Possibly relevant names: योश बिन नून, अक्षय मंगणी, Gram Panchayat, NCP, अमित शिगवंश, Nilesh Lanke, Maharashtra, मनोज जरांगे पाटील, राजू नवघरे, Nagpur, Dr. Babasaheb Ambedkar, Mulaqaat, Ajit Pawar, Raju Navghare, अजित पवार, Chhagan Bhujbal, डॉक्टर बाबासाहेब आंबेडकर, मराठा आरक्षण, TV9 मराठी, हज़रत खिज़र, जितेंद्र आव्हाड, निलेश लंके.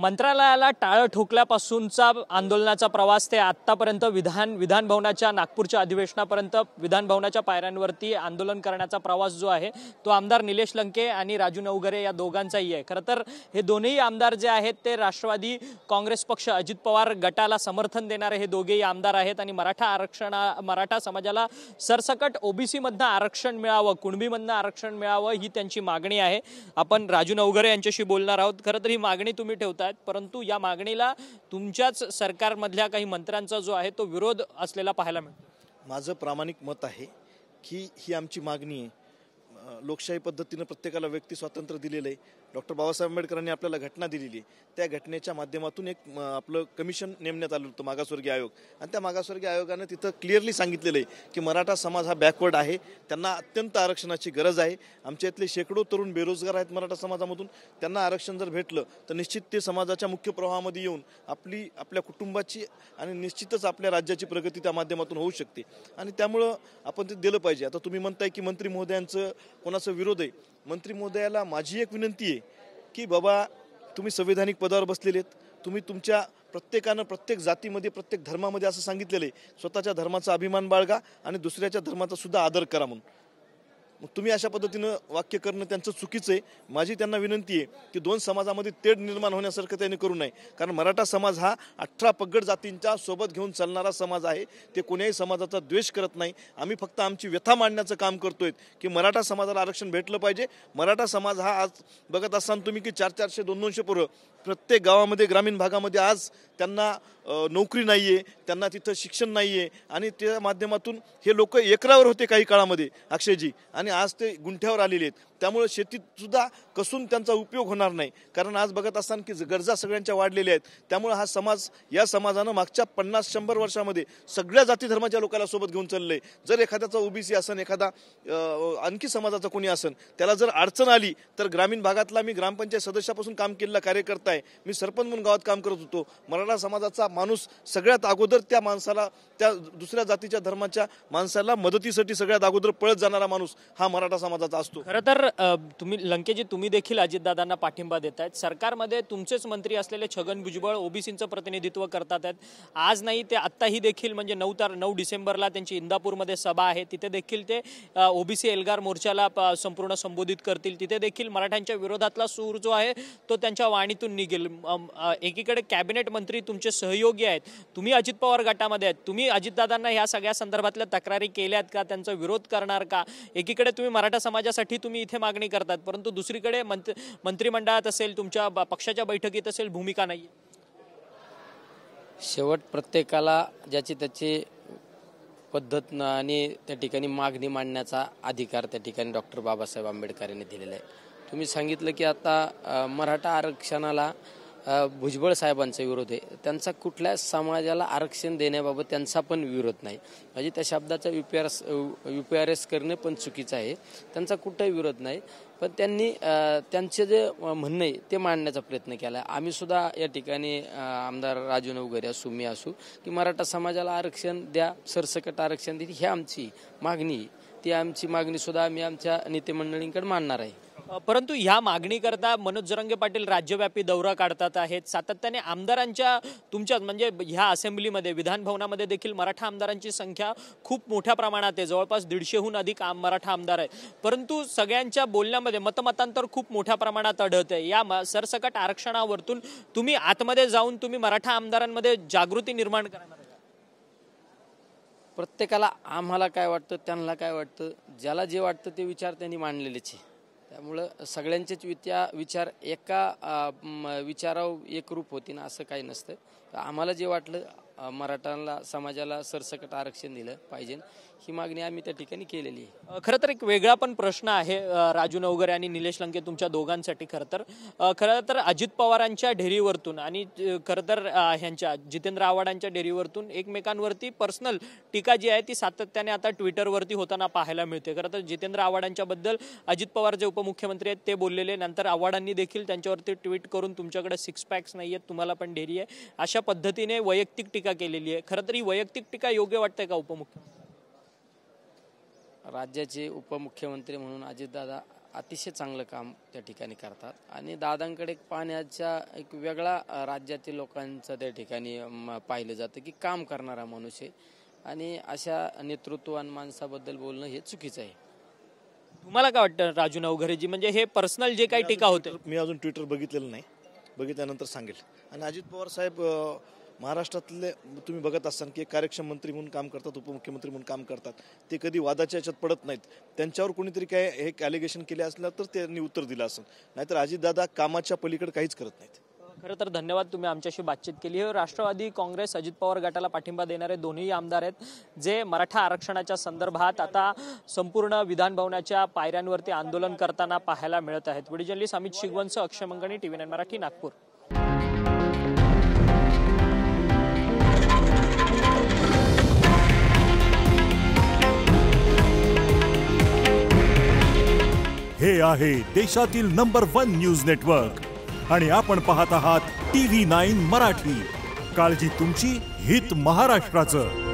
मंत्रालयाला टाळं ठोकल्यापासूनचा आंदोलनाचा प्रवास ते आतापर्यंत विधान भवनाच्या नागपूरच्या अधिवेशनापर्यंत विधान भवनाच्या पायऱ्यांवरती आंदोलन करण्याचा प्रवास जो आहे तो आमदार निलेश लंके आणि राजू नवघरे या दोघांचाही आहे। खरं तर हे दोन्ही आमदार जे आहेत ते राष्ट्रवादी काँग्रेस पक्ष अजित पवार गटाला समर्थन देणारे हे दोघेही आमदार आहेत आणि मराठा समाजाला सरसकट ओबीसी मधून आरक्षण मिळावं, कुणबी मधून आरक्षण मिळावं ही त्यांची मागणी आहे। आपण राजू नवघरे यांच्याशी बोलणार आहोत। खरं तर ही मागणी तुम्ही ठेवतात, परंतु या मागणीला तुमच्याच सरकारमधल्या काही मंत्र्यांचा जो आहे तो विरोध असलेला पाहायला मिळतो। माझं प्रामाणिक मत आहे की ही आमची मागणी आहे। लोकशाही पद्धतीने प्रत्येकाला व्यक्ती स्वातंत्र्य दिलेलं आहे। डॉक्टर बाबासाहेब आंबेडकरांनी आपल्याला घटना दिलेली आहे, त्या घटनेच्या माध्यमातून एक आपलं कमिशन नेमण्यात आलं होतं, मागासवर्गीय आयोग, आणि त्या मागासवर्गीय आयोगाने तिथं क्लिअरली सांगितलेलं आहे की मराठा समाज हा बॅकवर्ड आहे, त्यांना अत्यंत आरक्षणाची गरज आहे। आमच्या इथले शेकडो तरुण बेरोजगार आहेत मराठा समाजामधून, त्यांना आरक्षण जर भेटलं तर निश्चित ते समाजाच्या मुख्य प्रवाहामध्ये येऊन आपल्या कुटुंबाची आणि निश्चितच आपल्या राज्याची प्रगती त्या माध्यमातून होऊ शकते, आणि त्यामुळं आपण ते दिलं पाहिजे। आता तुम्ही म्हणताय की मंत्री महोदयांचं कोणाचा विरोध आहे, मंत्री महोदयाला माझी एक विनंती आहे की बाबा तुम्ही संवैधानिक पदावर बसलेले आहेत, तुम्ही तुमच्या प्रत्येकानं प्रत्येक जातीमध्ये प्रत्येक धर्मामध्ये असं सांगितलेलं आहे स्वतःच्या धर्माचा अभिमान बाळगा आणि दुसऱ्याच्या धर्माचा सुद्धा आदर करा म्हणून, मग तुम्ही अशा पद्धतीनं वाक्य करणं त्यांचं चुकीचं आहे। माझी त्यांना विनंती आहे की दोन समाजामध्ये तेढ निर्माण होण्यासारखं त्यांनी करू नये, कारण मराठा समाज हा 18 पगड जातींच्या सोबत घेऊन चालणारा समाज आहे, ते कोणत्याही समाजाचा द्वेष करत नाही। आम्ही फक्त आमची व्यथा मांडण्याचं काम करतोय की मराठा समाजाला आरक्षण भेटलं पाहिजे। मराठा समाज हा आज बघत असाल तुम्ही की 400-400, 200 पोरं प्रत्येक गावामध्ये ग्रामीण भागामध्ये आज त्यांना नोकरी नाही आहे, त्यांना तिथं शिक्षण नाही आहे, आणि त्या माध्यमातून हे लोक एकरावर होते काही काळामध्ये अक्षयजी, आणि आज ते गुंठ्यावर आलेले आहेत, त्यामुळे शेतीतसुद्धा कसून त्यांचा उपयोग होणार नाही, कारण आज बघत असताना की गरजा सगळ्यांच्या वाढलेल्या आहेत। त्यामुळे हा समाज, या समाजानं मागच्या 50-100 वर्षामध्ये सगळ्या जाती धर्माच्या लोकांना सोबत घेऊन चाललं आहे। जर एखाद्याचा ओबीसी असन, एखादा आणखी समाजाचा कोणी असन, त्याला जर अडचण आली तर ग्रामीण भागातला, मी ग्रामपंचायत सदस्यापासून काम केलेला कार्यकर्ता आहे, मी सरपंच म्हणून गावात काम करत होतो, मराठा समाजाचा माणूस सगळ्यात अगोदर त्या माणसाला, त्या दुसऱ्या जातीच्या धर्माच्या माणसाला मदतीसाठी सगळ्यात अगोदर पळत जाणारा माणूस हा मराठा समाजाचा असतो। खरं तर तुम्ही लंकेजी, तुम्ही देखील अजितदादांना पाठिंबा देतायत, सरकारमध्ये तुमचेच मंत्री असलेले छगन भुजबळ ओबीसींचं प्रतिनिधित्व करतात आहेत, आज नाही ते आत्ताही देखील म्हणजे 9 डिसेंबरला त्यांची इंदापूरमध्ये सभा आहे, तिथे देखील ते ओबीसी एल्गार मोर्चाला संपूर्ण संबोधित करतील, तिथे देखील मराठ्यांच्या विरोधातला सूर जो आहे तो त्यांच्या वाणीतून निघेल। एकीकडे कॅबिनेट मंत्री तुमचे सहयोगी आहेत, तुम्ही अजित पवार गटामध्ये आहेत, तुम्ही अजितदादांना ह्या सगळ्या संदर्भातल्या तक्रारी केल्यात का, त्यांचा विरोध करणार का? एकीकडे तुम्ही मराठा समाजासाठी तुम्ही इथे मागणी करतात, परंतु दुसरीकडे मंत्रिमंडळात असेल, तुमच्या पक्षाच्या बैठकीत असेल, भूमिका नाही। शेवट प्रत्येकाला ज्याची त्याची पद्धत आणि त्या ठिकाणी मागणी मांडण्याचा अधिकार त्या ठिकाणी डॉक्टर बाबासाहेब आंबेडकर यांनी दिलेला आहे। तुम्ही सांगितलं की आता मराठा आरक्षणाला भुजबळ साहेबांचा विरोध आहे, त्यांचा कुठल्या समाजाला आरक्षण देण्याबाबत त्यांचा पण विरोध नाही, म्हणजे त्या शब्दाचा UPRS करणे पण चुकीचं आहे, त्यांचा कुठलाही विरोध नाही, पण त्यांनी त्यांचे जे म्हणणं आहे ते मांडण्याचा प्रयत्न केला। आम्ही सुद्धा या ठिकाणी आमदार राजू नवघरे असू, मी असू, की मराठा समाजाला आरक्षण द्या, सरसकट आरक्षण द्या, ही आमची मागणी, ती आमची मागणी सुद्धा आम्ही आमच्या नेतेमंडळींकडे मांडणार आहे। परंतु ह्या मागणी करता मनोज जरांगे पाटील राज्यव्यापी दौरा काढतात आहेत, सातत्याने आमदारांच्या तुमच्यात म्हणजे ह्या असेंब्लीमध्ये विधान भवनामध्ये देखील मराठा आमदारांची संख्या खूप मोठ्या प्रमाणात आहे, जवळपास 150हून अधिक मराठा आमदार आहेत, परंतु सगळ्यांच्या बोलण्यामध्ये मतमतांतर खूप मोठ्या प्रमाणात आढळत आहे। या सरसकट आरक्षणावरतून तुम्ही आतमध्ये जाऊन तुम्ही मराठा आमदारांमध्ये जागृती निर्माण करणार, प्रत्येकाला आम्हाला काय वाटतं, त्यांना काय वाटतं, ज्याला जे वाटतं ते विचार त्यांनी मांडलेलेच आहे, त्यामुळं सगळ्यांचेच विचार एका विचारावर एकरूप होती ना असं काही नसतं। तर आम्हाला जे वाटलं मराठ्यांना समाजाला सरसकट आरक्षण दिलं पाहिजे, ही मागणी आम्ही त्या ठिकाणी केलेली आहे। खरं तर एक वेगळा पण प्रश्न आहे राजू नवघरे आणि निलेश लंके तुमच्या दोघांसाठी, खरं तर अजित पवारांच्या ढेरीवरतून आणि खरं तर ह्यांच्या जितेंद्र आव्हाडांच्या ढेरीवरतून एकमेकांवरती पर्सनल टीका जी आहे ती सातत्याने आता ट्विटरवरती होताना पाहायला मिळते। खरं तर जितेंद्र आव्हाडांच्याबद्दल अजित पवार जे उपमुख्यमंत्री आहेत ते बोललेले, नंतर आव्हाडांनी देखील त्यांच्यावरती ट्विट करून तुमच्याकडे 6 पॅक्स नाही आहेत, तुम्हाला पण ढेरी आहे, अशा पद्धतीने वैयक्तिक टीका केलेली आहे। खरं तर ही वैयक्तिक टीका योग्य वाटते का? उपमुख्यमंत्री, राज्याचे उपमुख्यमंत्री म्हणून अजितदादा अतिशय चांगलं काम त्या ठिकाणी करतात आणि दादांकडे पाण्याचा एक वेगळा राज्यातील लोकांचं त्या ठिकाणी पाहिलं जातं की काम करणारा माणूस आहे आणि अशा नेतृत्ववान माणसाबद्दल बोलणं हे चुकीचं आहे। तुम्हाला काय वाटतं राजू नवघरेजी म्हणजे हे पर्सनल जे काही टीका होते मी अजून ट्विटर बघितलेलं नाही, बघितल्यानंतर सांगेल। आणि अजित पवार साहेब महाराष्ट्रातले तुम्ही बघत असाल की कार्यक्षम मंत्री म्हणून काम करतात, उपमुख्यमंत्री म्हणून काम करतात, ते कधी वादाच्या याच्यात पडत नाहीत। त्यांच्यावर कोणीतरी काय एक ॲलिगेशन केले असलं तर त्यांनी उत्तर दिलं असेल, नाहीतर अजितदादा कामाच्या पलीकडे काहीच करत नाहीत। खरं तर धन्यवाद, तुम्ही आमच्याशी बातचीत केली आहे। राष्ट्रवादी काँग्रेस अजित पवार गटाला पाठिंबा देणारे दोन्ही आमदार आहेत जे मराठा आरक्षणाच्या संदर्भात आता संपूर्ण विधान भवनाच्या पायऱ्यांवरती आंदोलन करताना पाहायला मिळत आहेत। Video journalist अमित शिगवंश, अक्षय मंगणी, TV9 मराठी, Nagpur. हे आहे देशातील नंबर 1 न्यूज नेटवर्क आणि आपण पाहत आहात TV9 मराठी। काळजी तुमची, हित महाराष्ट्राचं।